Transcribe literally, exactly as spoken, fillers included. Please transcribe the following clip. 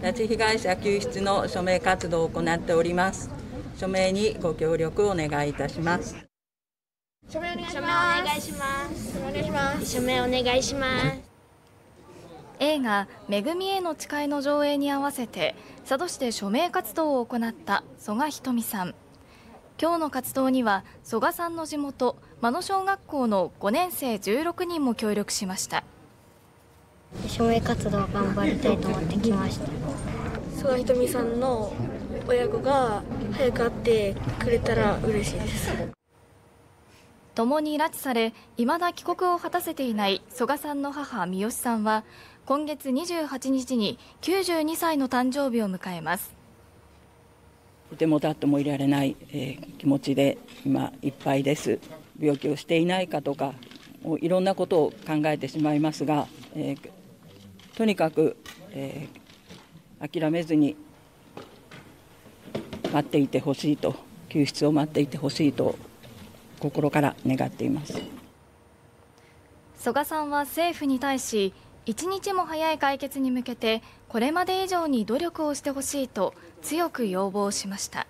拉致被害者救出の署名活動を行っております。署名にご協力をお願いいたします。署名お願いします。署名お願いします。映画「めぐみへの誓い」の上映に合わせて佐渡市で署名活動を行った曽我ひとみさん。今日の活動には曽我さんの地元真野小学校のごねん生じゅうろくにんも協力しました。署名活動を頑張りたいと思ってきました。曽我ひとみさんの親子が早く会ってくれたら嬉しいです。共に拉致され、いまだ帰国を果たせていない曽我さんの母三好さんは今月にじゅうはちにちにきゅうじゅうにさいの誕生日を迎えます。とても立ってもいられない、えー、気持ちで今いっぱいです。病気をしていないかとか、いろんなことを考えてしまいますが、えー、とにかく、えー、諦めずに待っていてほしいと、救出を待っていてほしいと心から願っています。曽我さんは政府に対し、一日も早い解決に向けてこれまで以上に努力をしてほしいと強く要望しました。